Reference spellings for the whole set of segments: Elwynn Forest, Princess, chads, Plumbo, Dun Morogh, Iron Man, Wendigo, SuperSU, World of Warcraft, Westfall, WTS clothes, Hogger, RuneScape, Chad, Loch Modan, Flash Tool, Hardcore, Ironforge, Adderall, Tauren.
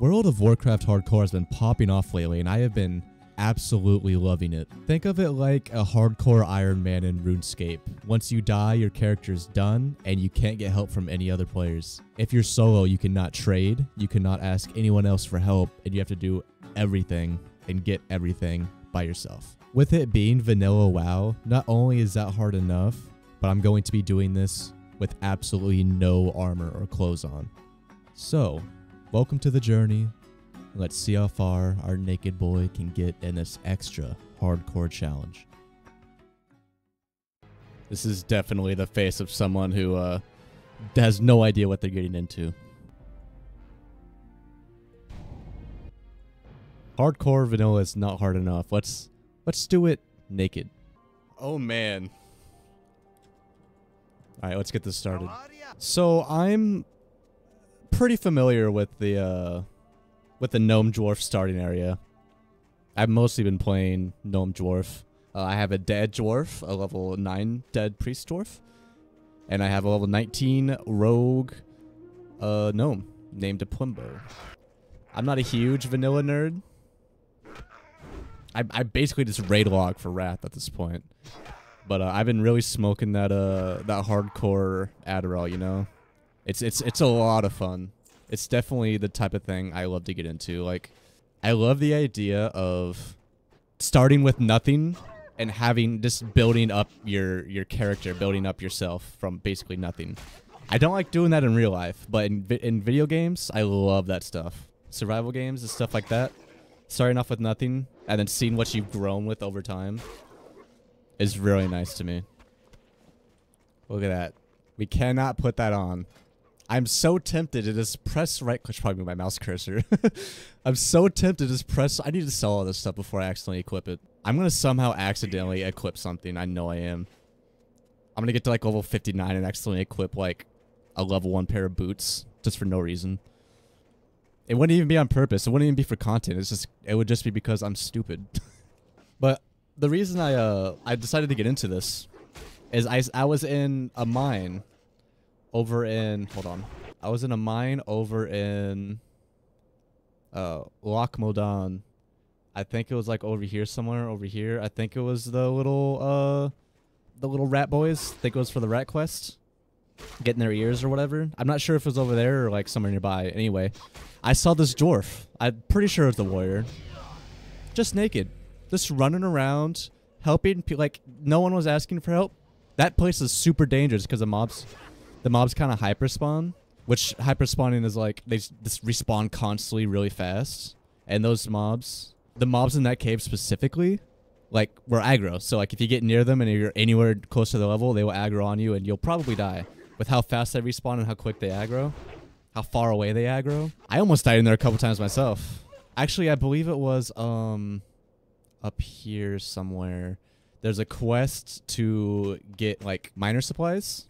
World of Warcraft Hardcore has been popping off lately, and I have been absolutely loving it. Think of it like a hardcore Iron Man in RuneScape. Once you die, your character is done, and you can't get help from any other players. If you're solo, you cannot trade, you cannot ask anyone else for help, and you have to do everything and get everything by yourself. With it being vanilla WoW, not only is that hard enough, but I'm going to be doing this with absolutely no armor or clothes on. So, welcome to the journey. Let's see how far our naked boy can get in this extra hardcore challenge. This is definitely the face of someone who has no idea what they're getting into. Hardcore vanilla is not hard enough. Let's do it naked. Oh man. Alright, let's get this started. So I'm pretty familiar with the gnome dwarf starting area. I've mostly been playing gnome dwarf. I have a dead dwarf, a level 9 dead priest dwarf, and I have a level 19 rogue gnome named Plumbo. I'm not a huge vanilla nerd. I basically just raid log for wrath at this point, but I've been really smoking that that hardcore Adderall, you know. It's a lot of fun. It's definitely the type of thing I love to get into. Like, I love the idea of starting with nothing and having just building up your character, building up yourself from basically nothing. I don't like doing that in real life, but in video games, I love that stuff. Survival games and stuff like that. Starting off with nothing and then seeing what you've grown with over time is really nice to me. Look at that. We cannot put that on. I'm so tempted to just press right click. I should probably move my mouse cursor. I'm so tempted to just press. I need to sell all this stuff before I accidentally equip it. I'm going to somehow accidentally equip something. I know I am. I'm going to get to like level 59 and accidentally equip like a level 1 pair of boots just for no reason. It wouldn't even be on purpose. It wouldn't even be for content. It would just be because I'm stupid. But the reason I decided to get into this is I was in a mine. Over in, hold on, I was in a mine over in Loch Modan. I think it was like over here somewhere, over here. I think it was the little rat boys. I think it was for the rat quest, getting their ears or whatever. I'm not sure if it was over there or like somewhere nearby. Anyway, I saw this dwarf. I'm pretty sure it was the warrior, just naked, just running around helping. Like, no one was asking for help. That place is super dangerous because of mobs. The mobs kind of hyperspawn, which hyperspawning is like they just respawn constantly really fast. And those mobs, the mobs in that cave specifically, like were aggro. So like if you get near them and you're anywhere close to the level, they will aggro on you and you'll probably die. With how fast they respawn and how quick they aggro, how far away they aggro. I almost died in there a couple times myself. Actually, I believe it was up here somewhere. There's a quest to get like miner supplies.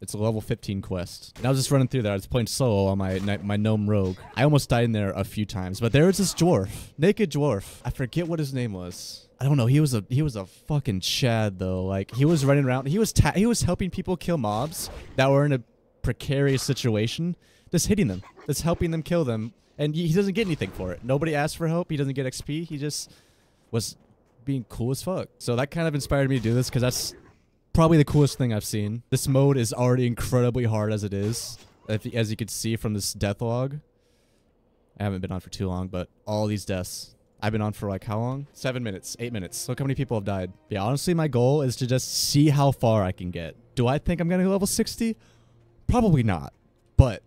It's a level 15 quest. And I was just running through that. I was playing solo on my gnome rogue. I almost died in there a few times, but there was this dwarf, naked dwarf. I forget what his name was. I don't know. He was a fucking Chad though. Like he was running around. He was helping people kill mobs that were in a precarious situation. Just hitting them. Just helping them kill them. And he doesn't get anything for it. Nobody asked for help. He doesn't get XP. He just was being cool as fuck. So that kind of inspired me to do this because that's probably the coolest thing I've seen. This mode is already incredibly hard as it is, as you can see from this death log. I haven't been on for too long, but all these deaths I've been on for like how long? 7 minutes, 8 minutes. Look how many people have died. Yeah, honestly, my goal is to just see how far I can get. Do I think I'm gonna go level 60? Probably not, but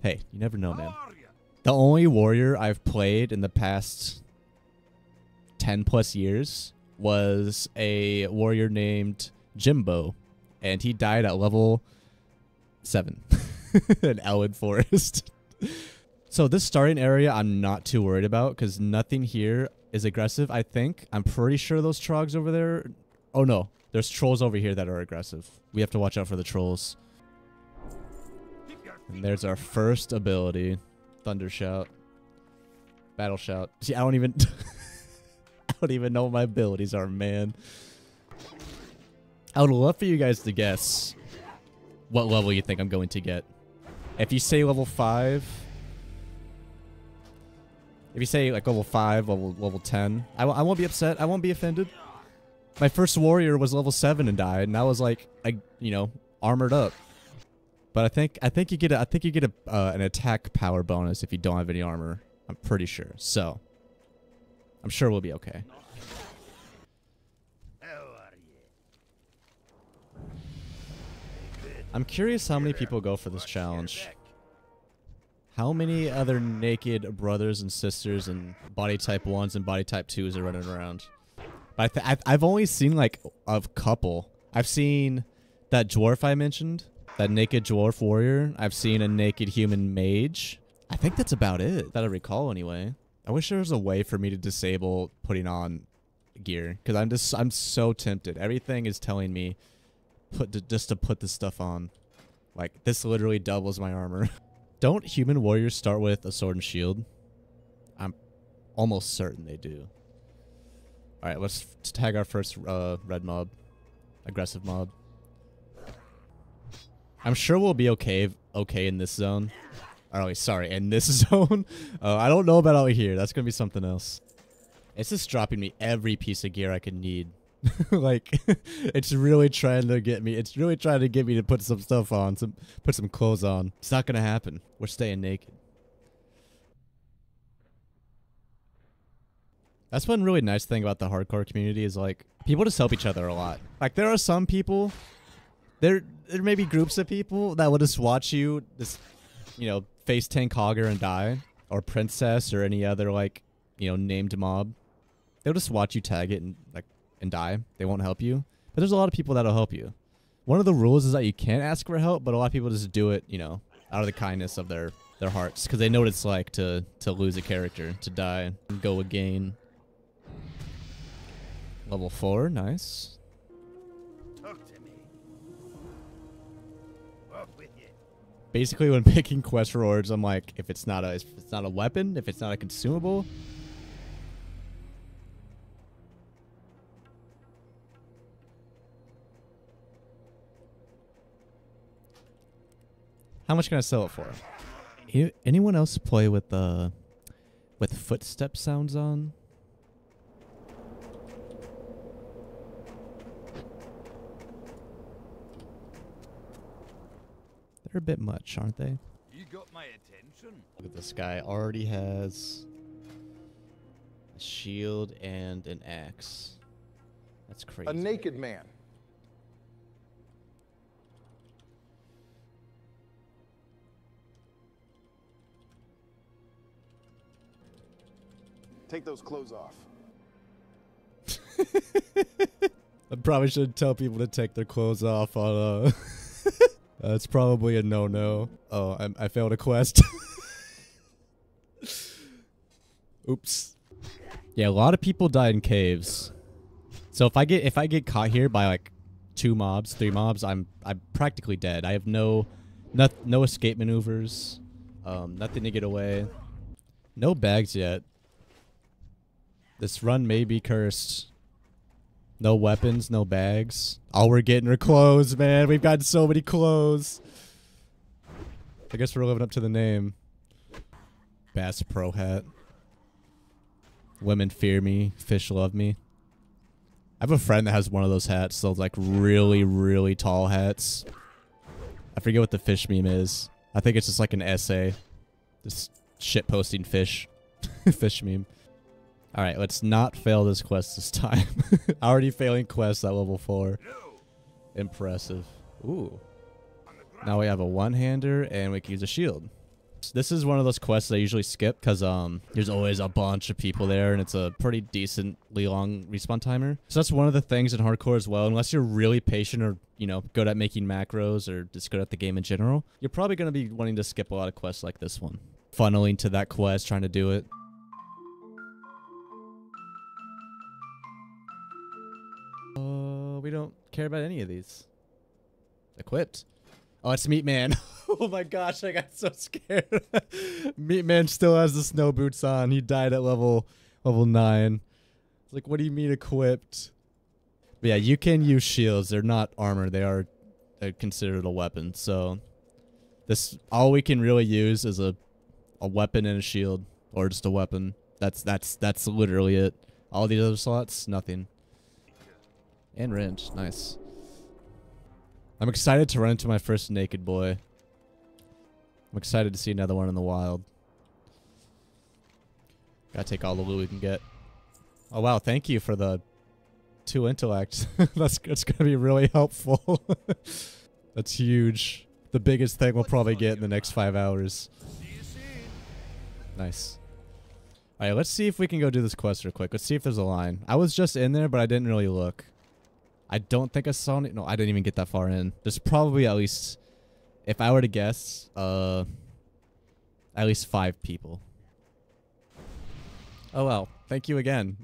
hey, you never know, man. The only warrior I've played in the past 10 plus years was a warrior named Jimbo, and he died at level 7 in Elwynn Forest. So this starting area I'm not too worried about because nothing here is aggressive, I think. I'm pretty sure those trogs over there... Oh no, there's trolls over here that are aggressive. We have to watch out for the trolls. And there's our first ability. Thunder Shout. Battle Shout. See, I don't even... I don't even know what my abilities are, man. I would love for you guys to guess what level you think I'm going to get. If you say level 5, If you say like level 5, level 10, I won't be upset. I won't be offended. My first warrior was level 7 and died, and I was like, you know, armored up. But I think you get an attack power bonus if you don't have any armor. I'm pretty sure. So I'm sure we'll be okay. I'm curious how many people go for this challenge. How many other naked brothers and sisters and body type 1s and body type 2s are running around? But I've only seen like a couple. I've seen that dwarf I mentioned, that naked dwarf warrior. I've seen a naked human mage. I think that's about it that I recall anyway. I wish there was a way for me to disable putting on gear, because I'm so tempted. Everything is telling me just to put this stuff on. Like, this literally doubles my armor. Don't human warriors start with a sword and shield? I'm almost certain they do. All right, let's tag our first red mob, aggressive mob. I'm sure we'll be okay in this zone. Oh, sorry, in this zone. I don't know about out here. That's gonna be something else. It's just dropping me every piece of gear I could need. Like, it's really trying to get me. It's really trying to get me to put some stuff on, put some clothes on. It's not gonna happen. We're staying naked. That's one really nice thing about the hardcore community is, like, people just help each other a lot. Like, there are some people, there may be groups of people that will just watch you, just, you know, face tank Hogger and die, or Princess or any other, like, you know, named mob. They'll just watch you tag it and, like, and die. They won't help you. But there's a lot of people that'll help you. One of the rules is that you can't ask for help, but a lot of people just do it, you know, out of the kindness of their hearts, because they know what it's like to lose a character, to die, and go again. Level 4, nice. Talk to me. Up with you. Basically, when picking quest rewards, I'm like, if it's not a weapon, if it's not a consumable. How much can I sell it for? Anyone else play with footstep sounds on? They're a bit much, aren't they? You got my attention. Look at this guy. Already has a shield and an axe. That's crazy. A naked man. Take those clothes off. I probably should tell people to take their clothes off on it's probably a no-no. Oh, I failed a quest. Oops. Yeah, a lot of people die in caves. So if I get caught here by like 2 mobs, 3 mobs, I'm practically dead. I have no escape maneuvers, nothing to get away. No bags yet. This run may be cursed. No weapons, no bags. All we're getting are clothes, man. We've gotten so many clothes. I guess we're living up to the name. Bass Pro Hat. Women fear me. Fish love me. I have a friend that has one of those hats. Those, like, really, really tall hats. I forget what the fish meme is. I think it's just like an essay. Just shitposting fish. Fish meme. All right, let's not fail this quest this time. Already failing quests at level 4. Impressive. Ooh. Now we have a one-hander and we can use a shield. So this is one of those quests I usually skip because there's always a bunch of people there and it's a pretty decently long respawn timer. So that's one of the things in hardcore as well. Unless you're really patient or, you know, good at making macros or just good at the game in general, you're probably going to be wanting to skip a lot of quests like this one. Funneling to that quest, trying to do it. We don't care about any of these. Equipped. Oh, it's Meat Man. Oh my gosh, I got so scared. Meat Man still has the snow boots on. He died at level 9. It's like, what do you mean equipped? But yeah, you can use shields. They're not armor. They are considered a weapon. So all we can really use is a weapon and a shield, or just a weapon. That's literally it. All these other slots, nothing. And rent, nice. I'm excited to run into my first naked boy. I'm excited to see another one in the wild. Gotta take all the loot we can get. Oh wow, thank you for the 2 intellect. That's gonna be really helpful. That's huge. The biggest thing we'll probably get in the next 5 hours. Nice. Alright, let's see if we can go do this quest real quick. Let's see if there's a line. I was just in there, but I didn't really look. I don't think I saw any. No, I didn't even get that far in. There's probably at least, if I were to guess, at least 5 people. Oh, well. Thank you again.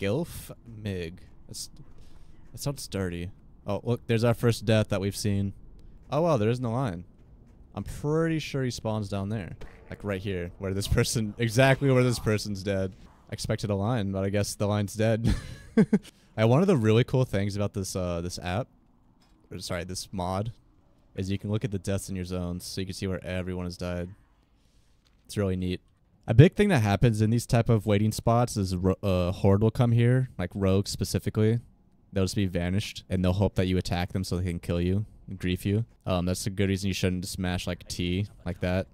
Gilf Mig. That sounds dirty. Oh, look, there's our first death that we've seen. Oh, wow, there isn't a line. I'm pretty sure he spawns down there. Like right here, where this person, exactly where this person's dead. I expected a line, but I guess the line's dead. One of the really cool things about this this app, or sorry, this mod, is you can look at the deaths in your zones, so you can see where everyone has died. It's really neat. A big thing that happens in these type of waiting spots is horde will come here, like rogues specifically. They'll just be vanished, and they'll hope that you attack them so they can kill you and grief you. That's a good reason you shouldn't smash like T like that.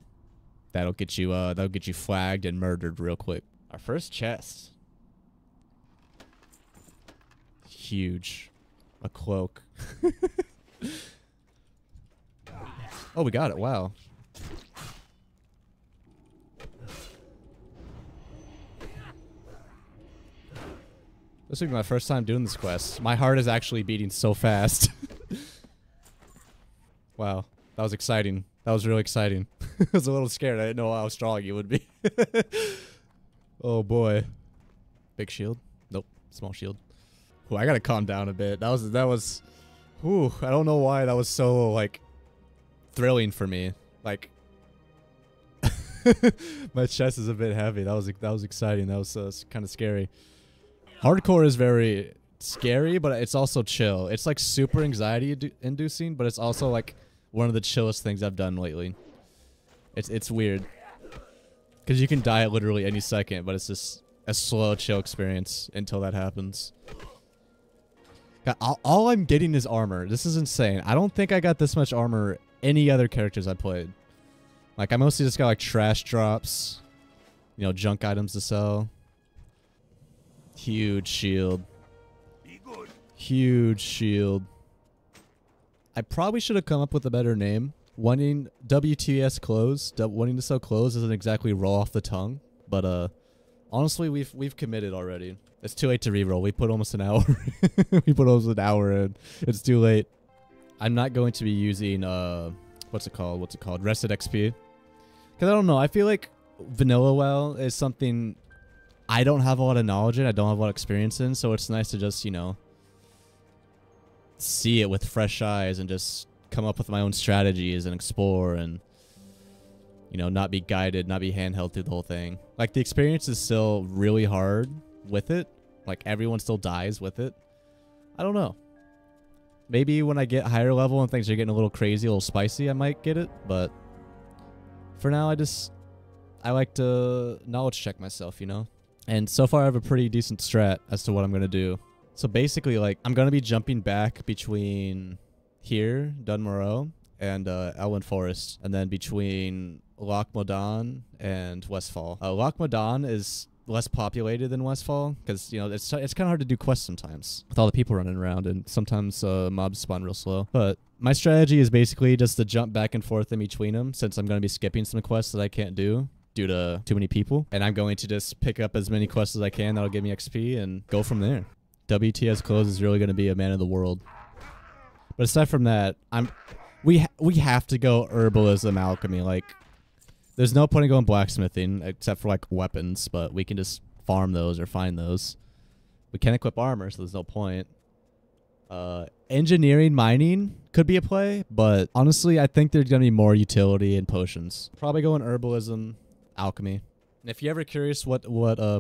That'll get you flagged and murdered real quick. Our first chest. Huge. A cloak. Oh, we got it. Wow. This will be my first time doing this quest. My heart is actually beating so fast. Wow. That was exciting. That was really exciting. I was a little scared. I didn't know how strong it would be. Oh boy. Big shield? Nope. Small shield. Ooh, I gotta calm down a bit. That was ooh, I don't know why that was so like thrilling for me. Like my chest is a bit heavy. That was exciting. That was kind of scary. Hardcore is very scary, but it's also chill. It's like super anxiety inducing, but it's also like one of the chillest things I've done lately. It's weird. Because you can die at literally any second, but it's just a slow chill experience until that happens. God, all I'm getting is armor. This is insane. I don't think I got this much armor any other characters I played. Like, I mostly just got like trash drops, you know, junk items to sell. Huge shield. Huge shield. I probably should have come up with a better name. Wanting WTS clothes, wanting to sell clothes isn't exactly roll off the tongue, but honestly, we've committed already. It's too late to reroll. We put almost an hour. We put almost an hour in. It's too late. I'm not going to be using what's it called? Rested XP. Cause I don't know. I feel like vanilla WoW is something I don't have a lot of knowledge in. I don't have a lot of experience in. So it's nice to just, you know, see it with fresh eyes and just come up with my own strategies and explore and, you know, not be guided, not be handheld through the whole thing. Like, the experience is still really hard with it. Like, everyone still dies with it. I don't know. Maybe when I get higher level and things are getting a little crazy, a little spicy, I might get it. But for now, I like to knowledge check myself, you know? And so far, I have a pretty decent strat as to what I'm going to do. So basically, like, I'm going to be jumping back between here, Dun Morogh, and Elwynn Forest, and then between Loch Modan and Westfall. Loch Modan is less populated than Westfall because, you know, it's kind of hard to do quests sometimes with all the people running around, and sometimes mobs spawn real slow. But my strategy is basically just to jump back and forth in between them, since I'm going to be skipping some quests that I can't do due to too many people, and I'm going to just pick up as many quests as I can that'll give me XP and go from there. WTS Clothes is really going to be a man of the world. But aside from that, we have to go herbalism alchemy. Like, there's no point in going blacksmithing except for like weapons, but we can just farm those or find those. We can't equip armor, so there's no point. Engineering, mining could be a play, but honestly, I think there's gonna be more utility in potions. Probably going herbalism, alchemy. And if you're ever curious what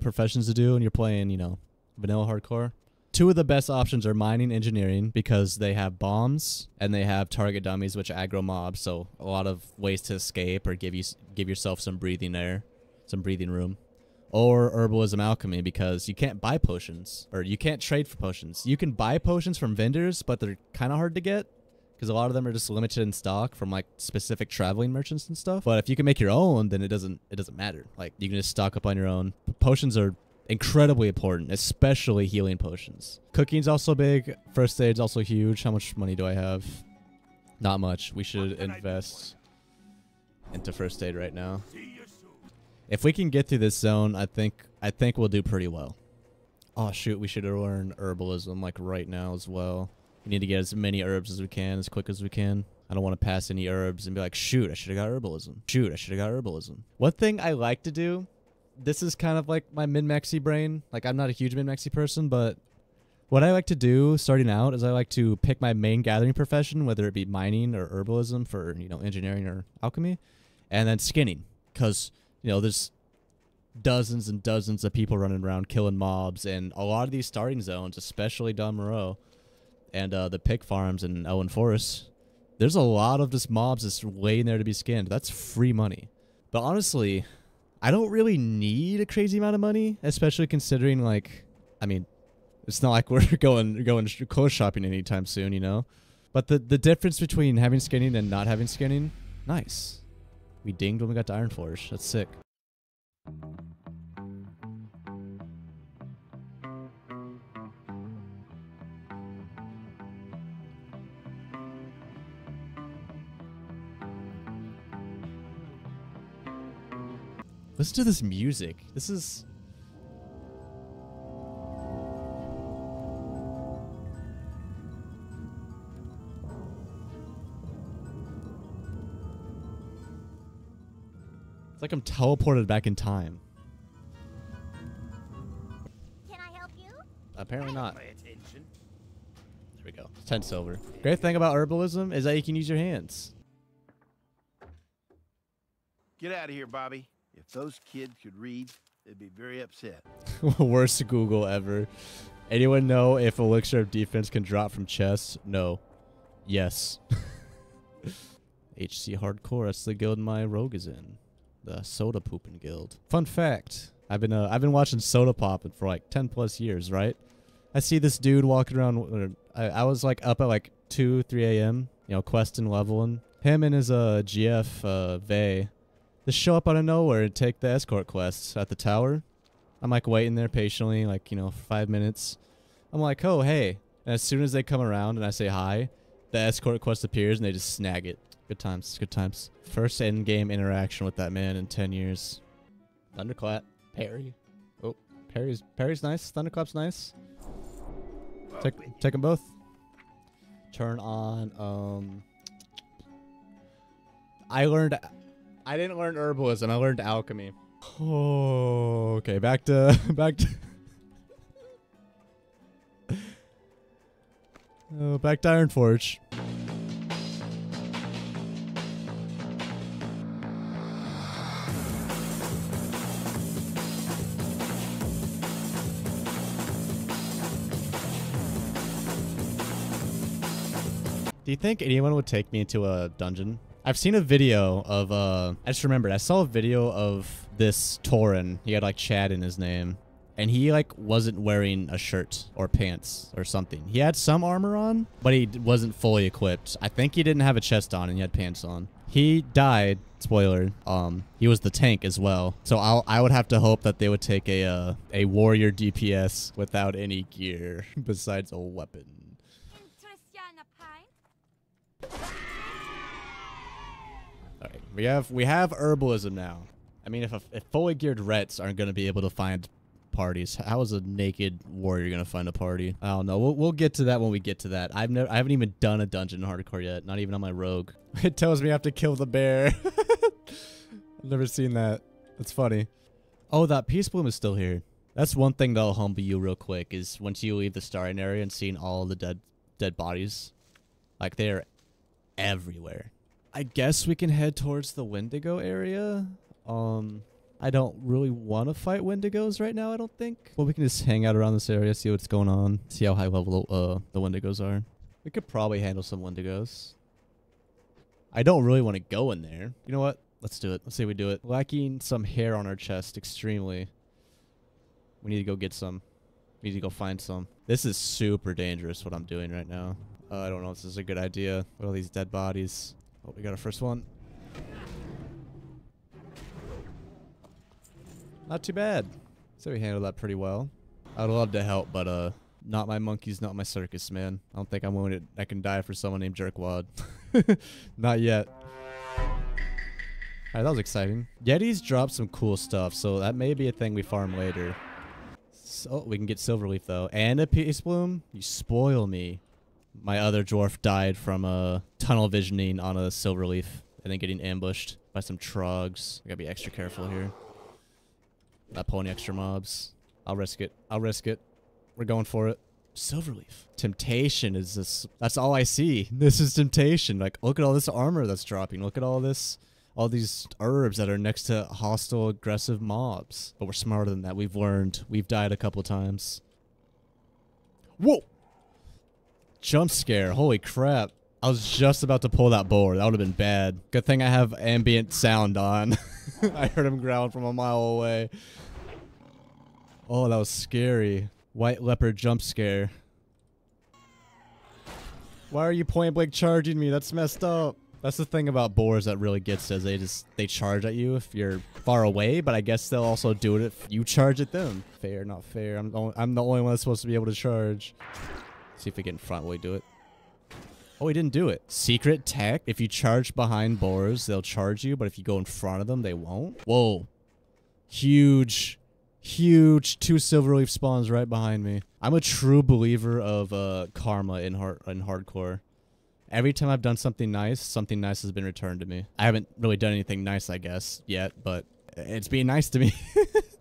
professions to do and you're playing, you know, vanilla hardcore, two of the best options are mining engineering, because they have bombs and they have target dummies, which aggro mobs. So a lot of ways to escape or give yourself some breathing air, some breathing room. Or herbalism alchemy, because you can't buy potions, or you can't trade for potions. You can buy potions from vendors, but they're kind of hard to get because a lot of them are just limited in stock from like specific traveling merchants and stuff. But if you can make your own, then it doesn't matter. Like, you can just stock up on your own. Potions are incredibly important, especially healing potions. Cooking's also big. First aid's also huge. How much money do I have? Not much. We should invest into first aid right now. If we can get through this zone, I think we'll do pretty well. Oh shoot, we should learn herbalism like right now as well. We need to get as many herbs as we can, as quick as we can. I don't want to pass any herbs and be like, shoot, I should have got herbalism. Shoot, I should have got herbalism. One thing I like to do, this is kind of like my min-maxi brain. Like, I'm not a huge min-maxi person, but what I like to do starting out is I like to pick my main gathering profession, whether it be mining or herbalism for, you know, engineering or alchemy, and then skinning, because, you know, there's dozens and dozens of people running around killing mobs, and a lot of these starting zones, especially Dun Morogh and the pig farms and Elwynn Forest, there's a lot of just mobs that's waiting there to be skinned. That's free money. But honestly, I don't really need a crazy amount of money, especially considering, like, I mean, it's not like we're going clothes shopping anytime soon, you know? But the difference between having skinning and not having skinning, nice. We dinged when we got to Ironforge. That's sick. Listen to this music. This is... it's like I'm teleported back in time. Can I help you? Apparently not. There we go. 10 silver. Great thing about herbalism is that you can use your hands. Get out of here, Bobby. If those kids could read, they'd be very upset. Worst Google ever. Anyone know if elixir of defense can drop from chests? No. Yes. HC Hardcore. That's the guild my rogue is in. The soda pooping guild. Fun fact: I've been watching soda popping for like 10+ years, right? I see this dude walking around. I was like up at like 2, 3 a.m. you know, questing, leveling. Him and his GF Vey, they show up out of nowhere and take the escort quests at the tower. I'm like waiting there patiently, like, you know, for 5 minutes. I'm like, oh hey, and as soon as they come around and I say hi, the escort quest appears and they just snag it. Good times, good times. First in-game interaction with that man in 10 years. Thunderclap, parry. Oh, parry's nice. Thunderclap's nice. Take them both. Turn on. I didn't learn herbalism. I learned alchemy. Oh, okay. Back to Ironforge. Do you think anyone would take me into a dungeon? I've seen a video of, I just remembered, I saw a video of this Tauren. He had like Chad in his name, and he like wasn't wearing a shirt or pants or something. He had some armor on, but he wasn't fully equipped. I think he didn't have a chest on and he had pants on. He died, spoiler. He was the tank as well. So I would have to hope that they would take a warrior DPS without any gear besides a weapon. Alright, we have herbalism now. I mean, if fully geared rets aren't going to be able to find parties, how is a naked warrior going to find a party? I don't know. We'll get to that when we get to that. I haven't even done a dungeon in hardcore yet, not even on my rogue. It tells me I have to kill the bear. I've never seen that. That's funny. Oh, that peace bloom is still here. That's one thing that'll humble you real quick, is once you leave the starting area and seeing all the dead bodies. Like, they're everywhere. I guess we can head towards the Wendigo area. I don't really want to fight Wendigos right now, I don't think. Well, we can just hang out around this area, see what's going on, see how high level the Wendigos are. We could probably handle some Wendigos. I don't really want to go in there. You know what? Let's do it. Let's see if we do it. Lacking some hair on our chest extremely. We need to go get some. We need to go find some. This is super dangerous what I'm doing right now. I don't know if this is a good idea. What are these dead bodies? Oh, we got our first one. Not too bad. So we handled that pretty well. I'd love to help, but not my monkeys, not my circus, man. I don't think I'm willing to. I can die for someone named Jerkwad. Not yet. Alright, that was exciting. Yetis dropped some cool stuff, so that may be a thing we farm later. So we can get Silverleaf though, and a Peace Bloom. You spoil me. My other dwarf died from tunnel visioning on a Silverleaf, and then getting ambushed by some trogs. I gotta be extra careful here. Not pulling extra mobs. I'll risk it. I'll risk it. We're going for it. Silverleaf. Temptation is this. That's all I see. This is temptation. Like, look at all this armor that's dropping. Look at all this. All these herbs that are next to hostile, aggressive mobs. But we're smarter than that. We've learned. We've died a couple times. Whoa! Jump scare. Holy crap. I was just about to pull that boar. That would have been bad. Good thing I have ambient sound on. I heard him growl from a mile away. Oh, that was scary. White leopard jump scare. Why are you point blank charging me? That's messed up. That's the thing about boars that really gets is they charge at you if you're far away, but I guess they'll also do it if you charge at them. Fair, not fair. I'm the only one that's supposed to be able to charge. Let's see if we get in front while we do it. Oh, he didn't do it. Secret tech. If you charge behind boars, they'll charge you, but if you go in front of them, they won't. Whoa. Huge, huge two Silverleaf spawns right behind me. I'm a true believer of karma in hardcore. Every time I've done something nice has been returned to me. I haven't really done anything nice, I guess, yet, but it's being nice to me.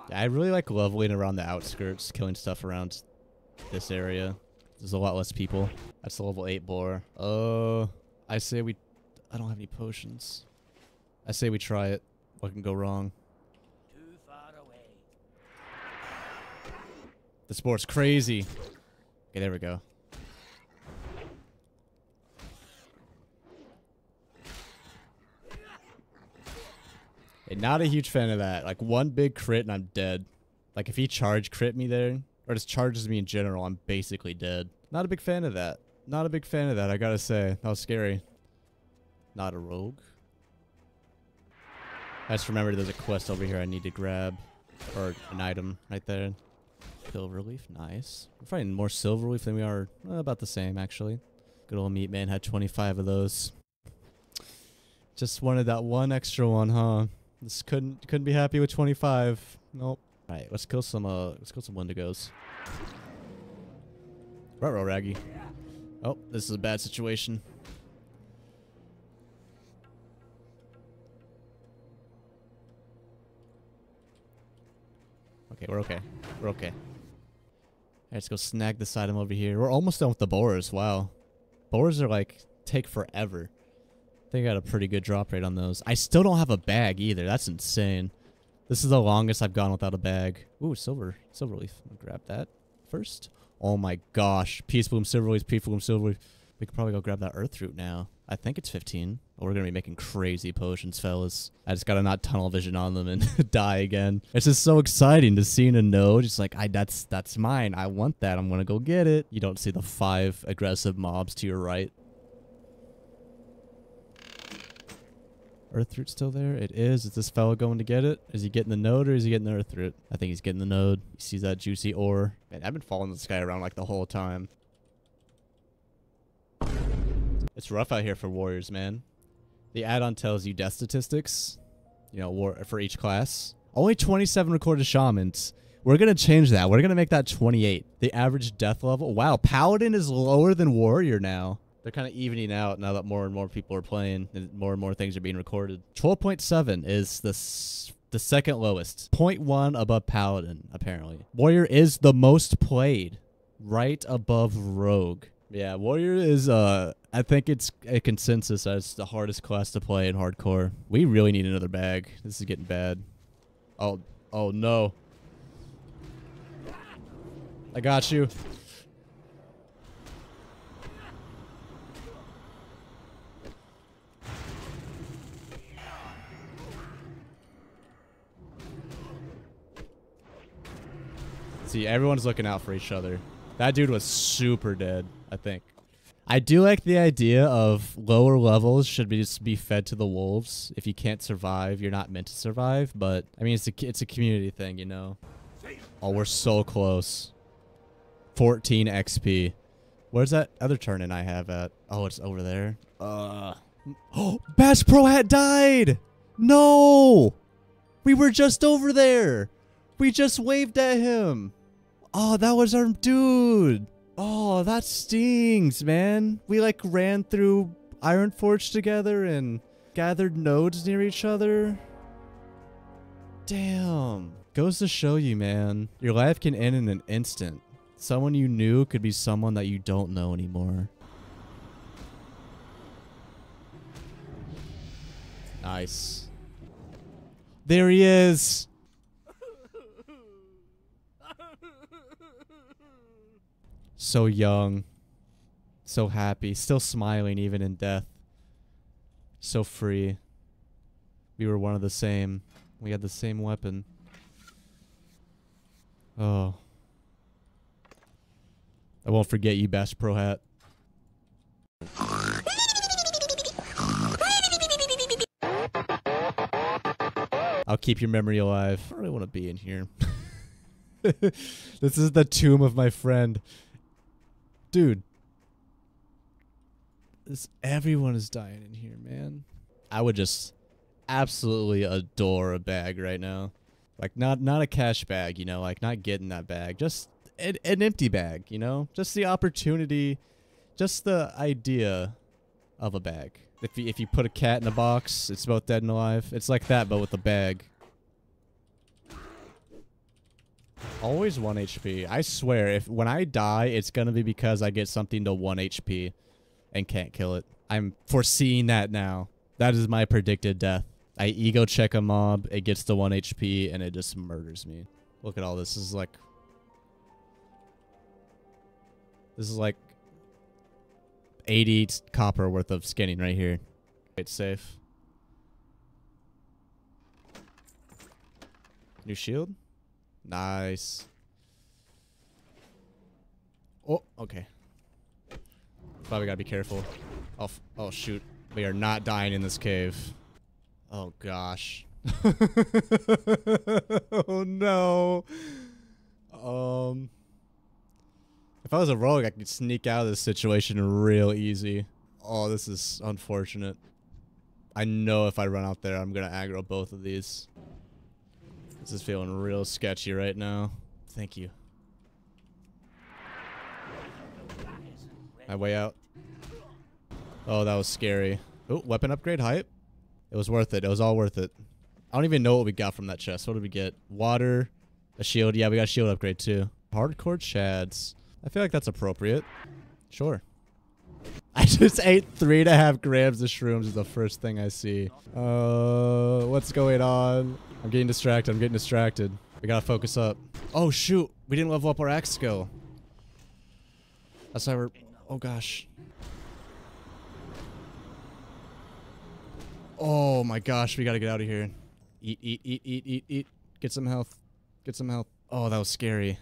I really like leveling around the outskirts, killing stuff around this area. There's a lot less people. That's the level 8 boar. Oh, I say we... I don't have any potions. I say we try it. What can go wrong? Too far away. This boar's crazy. Okay, there we go. And not a huge fan of that. Like, one big crit and I'm dead. Like, if he charge crit me there, or just charges me in general, I'm basically dead. Not a big fan of that. Not a big fan of that, I gotta say. That was scary. Not a rogue. I just remembered there's a quest over here I need to grab. Or an item right there. Silverleaf, nice. We're finding more Silverleaf than we are. About the same, actually. Good old meat man had 25 of those. Just wanted that one extra one, huh? Just couldn't be happy with 25. Nope. All right, let's kill some Wendigos. Ruh-roh, Raggy. Oh, this is a bad situation. Okay, we're okay. We're okay. All right, let's go snag this item over here. We're almost done with the boars. Wow, boars are like take forever. They got a pretty good drop rate on those. I still don't have a bag either. That's insane. This is the longest I've gone without a bag. Ooh, Silverleaf. I'll grab that first. Oh my gosh. Peace Bloom, Silverleaf, Peace Bloom, Silverleaf. We could probably go grab that Earth Root now. I think it's 15. Oh, we're going to be making crazy potions, fellas. I just got to not tunnel vision on them and die again. It's just so exciting to see and know. Just like, that's mine. I want that. I'm going to go get it. You don't see the 5 aggressive mobs to your right. Earthroot still there? It is. Is this fella going to get it? Is he getting the node or is he getting the Earthroot? I think he's getting the node. He sees that juicy ore. Man, I've been following this guy around like the whole time. It's rough out here for warriors, man. The add-on tells you death statistics, you know, for each class. Only 27 recorded shamans. We're going to change that. We're going to make that 28. The average death level. Wow, Paladin is lower than warrior now. They're kind of evening out now that more and more people are playing and more things are being recorded. 12.7 is the second lowest. 0.1 above Paladin, apparently. Warrior is the most played, right above Rogue. Yeah, Warrior is, I think it's a consensus as the hardest class to play in hardcore. We really need another bag. This is getting bad. Oh no. I got you. See, everyone's looking out for each other. That dude was super dead, I think. I do like the idea of lower levels should be just be fed to the wolves. If you can't survive, you're not meant to survive. But I mean, it's a community thing, you know. Oh, we're so close. 14 XP. Where's that other turn-in I have at? Oh, it's over there. Oh, Bash Pro Hat died. No, we were just over there. We just waved at him. Oh, that was our dude. Oh, that stings, man. We like ran through Ironforge together and gathered nodes near each other. Damn. Goes to show you, man. Your life can end in an instant. Someone you knew could be someone that you don't know anymore. Nice. There he is. So young, so happy, still smiling even in death, so free. We were one of the same. We had the same weapon. Oh. I won't forget you, Bash Pro Hat. I'll keep your memory alive. I really want to be in here. This is the tomb of my friend. Dude, everyone is dying in here, man. I would just absolutely adore a bag right now. Like, not a cash bag, you know, like not getting that bag. Just an empty bag, you know? Just the opportunity, just the idea of a bag. If you put a cat in a box, it's both dead and alive. It's like that, but with a bag. Always 1 HP. I swear, when I die, it's going to be because I get something to 1 HP and can't kill it. I'm foreseeing that now. That is my predicted death. I ego check a mob, it gets to 1 HP, and it just murders me. Look at all this. This is like 80 copper worth of skinning right here. It's safe. New shield? Nice. Oh, okay. Probably gotta be careful. Oh, shoot. We are not dying in this cave. Oh, gosh. Oh, no. If I was a rogue, I could sneak out of this situation real easy. Oh, this is unfortunate. I know if I run out there, I'm gonna aggro both of these. This is feeling real sketchy right now. Thank you. My way out. Oh, that was scary. Oh, weapon upgrade hype. It was worth it. It was all worth it. I don't even know what we got from that chest. What did we get? Water, a shield. Yeah, we got a shield upgrade too. Hardcore Chads. I feel like that's appropriate. Sure. I just ate 3.5 grams of shrooms is the first thing I see. What's going on? I'm getting distracted. We gotta focus up. Oh, shoot. We didn't level up our axe skill. That's why we're... Oh, gosh. Oh, my gosh. We gotta get out of here. Eat. Get some health. Oh, that was scary.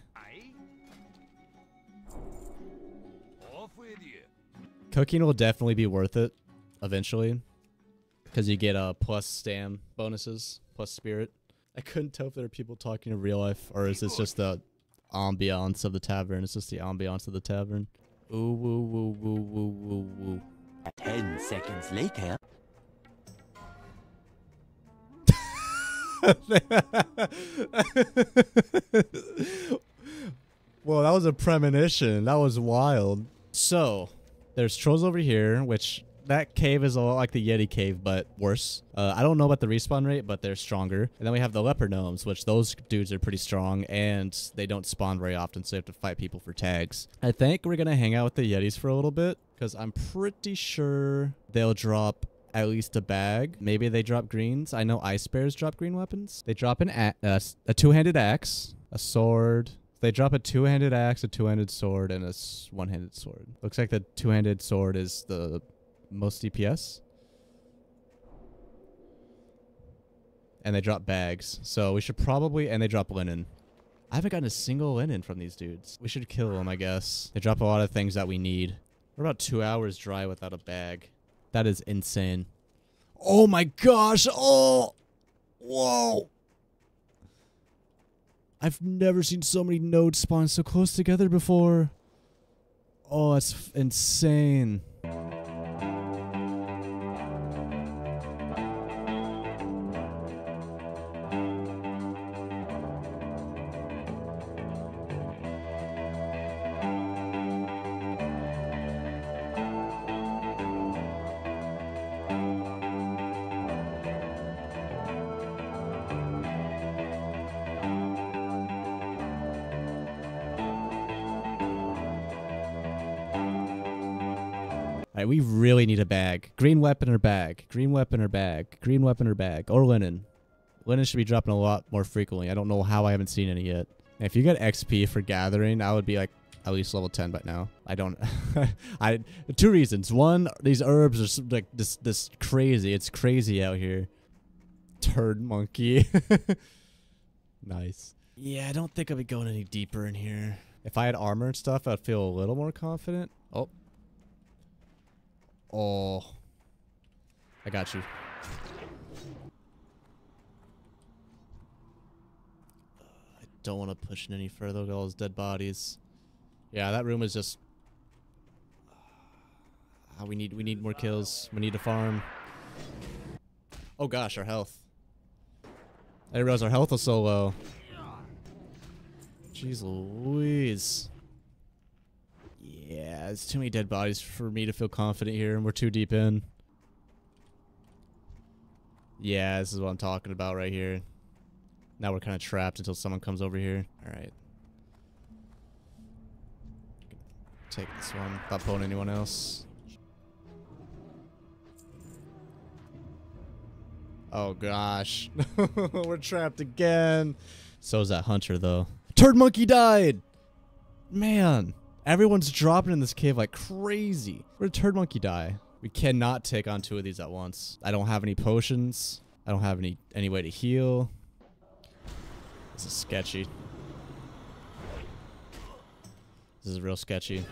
Cooking will definitely be worth it eventually because you get plus stam bonuses, plus spirit. I couldn't tell if there are people talking in real life or is this just the ambiance of the tavern. Ooh, woo, woo, woo, woo, woo, woo. 10 seconds later. Well, that was a premonition. That was wild. So... There's trolls over here, which that cave is a lot like the Yeti cave, but worse. I don't know about the respawn rate, but they're stronger. And then we have the leper gnomes, which those dudes are pretty strong, and they don't spawn very often, so you have to fight people for tags. I think we're going to hang out with the Yetis for a little bit, because I'm pretty sure they'll drop at least a bag. Maybe they drop greens. I know ice bears drop green weapons. They drop a two-handed axe, a sword. They drop a two-handed axe, a two-handed sword, and a one-handed sword. Looks like the two-handed sword is the most DPS. And they drop bags. So we should probably... And they drop linen. I haven't gotten a single linen from these dudes. We should kill them, I guess. They drop a lot of things that we need. We're about 2 hours dry without a bag. That is insane. Oh my gosh! Oh! Whoa! I've never seen so many nodes spawn so close together before. Oh, that's insane. Alright, we really need a bag. Green weapon or bag. Green weapon or bag. Green weapon or bag. Or linen. Linen should be dropping a lot more frequently. I don't know how I haven't seen any yet. Now, if you got XP for gathering, I would be like at least level 10 by now. I don't... Two reasons. One, these herbs are like this crazy. It's crazy out here. Turd monkey. Nice. Yeah, I don't think I'll be going any deeper in here. If I had armor and stuff, I'd feel a little more confident. Oh. Oh, I got you. I don't want to push it any further. Look at all those dead bodies. Yeah, that room is just... we need more kills. We need to farm. Oh gosh, our health. I didn't realize our health was so low. Jeez Louise. Yeah, it's too many dead bodies for me to feel confident here, and we're too deep in. Yeah, this is what I'm talking about right here. Now we're kind of trapped until someone comes over here. Alright. Take this one without pulling anyone else. Oh gosh. We're trapped again. So is that hunter though. Turd monkey died! Man. Everyone's dropping in this cave like crazy. Where'd Turd Monkey die? We cannot take on two of these at once. I don't have any potions. I don't have any way to heal. This is sketchy. This is real sketchy.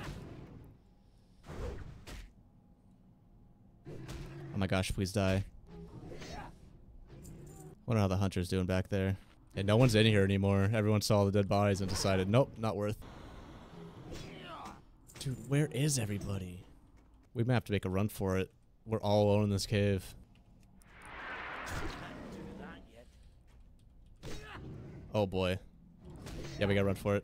Oh my gosh, please die. Wonder how the hunter's doing back there. And no one's in here anymore. Everyone saw the dead bodies and decided, nope, not worth it. Dude, where is everybody? We may have to make a run for it. We're all alone in this cave. Oh boy. Yeah, we gotta run for it.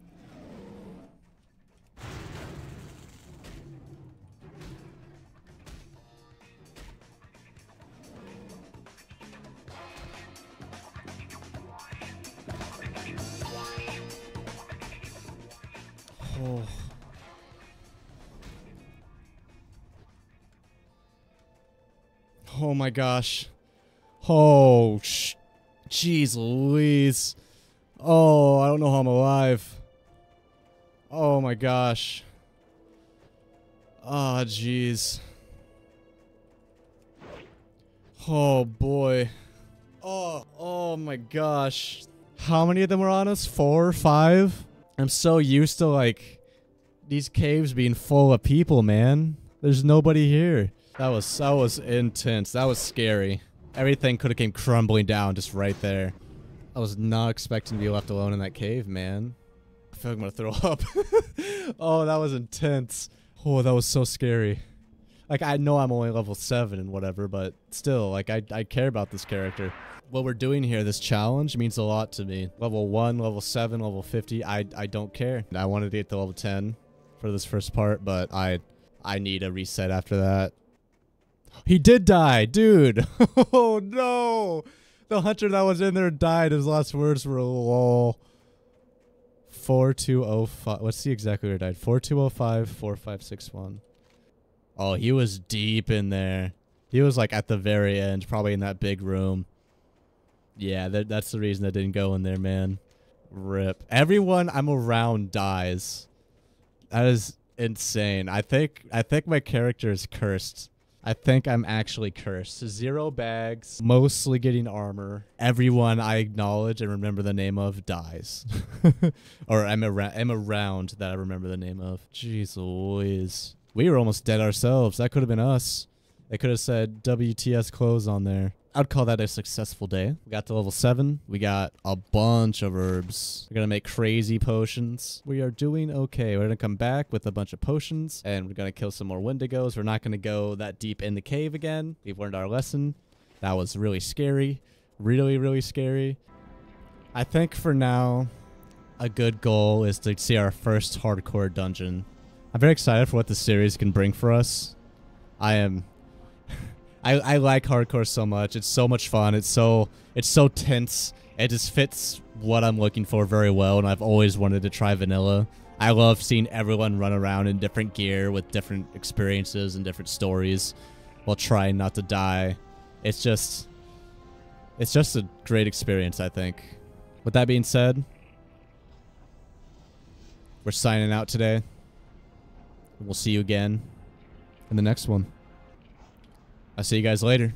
Oh. Oh my gosh. Oh, jeez Louise. Oh, I don't know how I'm alive. Oh my gosh. Ah, jeez. Oh boy. Oh my gosh. How many of them were on us? 4 or 5? I'm so used to like these caves being full of people, man. There's nobody here. That was intense. That was scary. Everything could have came crumbling down just right there. I was not expecting to be left alone in that cave, man. I feel like I'm gonna throw up. Oh, that was intense. Oh, that was so scary. Like, I know I'm only level 7 and whatever, but still, like, I care about this character. What we're doing here, this challenge, means a lot to me. Level 1, level 7, level 50, I don't care. I wanted to get to level 10 for this first part, but I need a reset after that. He did die, dude. Oh, no. The hunter that was in there died. His last words were lol. 4205. Let's see exactly where he died. 4205, 4561. Oh, he was deep in there. He was like at the very end, probably in that big room. Yeah, that's the reason I didn't go in there, man. Rip. Everyone I'm around dies. That is insane. I think my character is cursed. I think I'm actually cursed. Zero bags, mostly getting armor. Everyone I acknowledge and remember the name of dies. Or I'm around that I remember the name of. Jeez Louise. We were almost dead ourselves. That could have been us. They could have said WTS clothes on there. I'd call that a successful day. We got to level 7. We got a bunch of herbs. We're going to make crazy potions. We are doing okay. We're going to come back with a bunch of potions, and we're going to kill some more Wendigos. We're not going to go that deep in the cave again. We've learned our lesson. That was really scary. Really, really scary. I think for now, a good goal is to see our first hardcore dungeon. I'm very excited for what this series can bring for us. I like hardcore so much. It's so much fun. It's so tense. It just fits what I'm looking for very well, and I've always wanted to try vanilla. I love seeing everyone run around in different gear with different experiences and different stories while trying not to die. It's just a great experience, I think. With that being said, we're signing out today. We'll see you again in the next one. I'll see you guys later.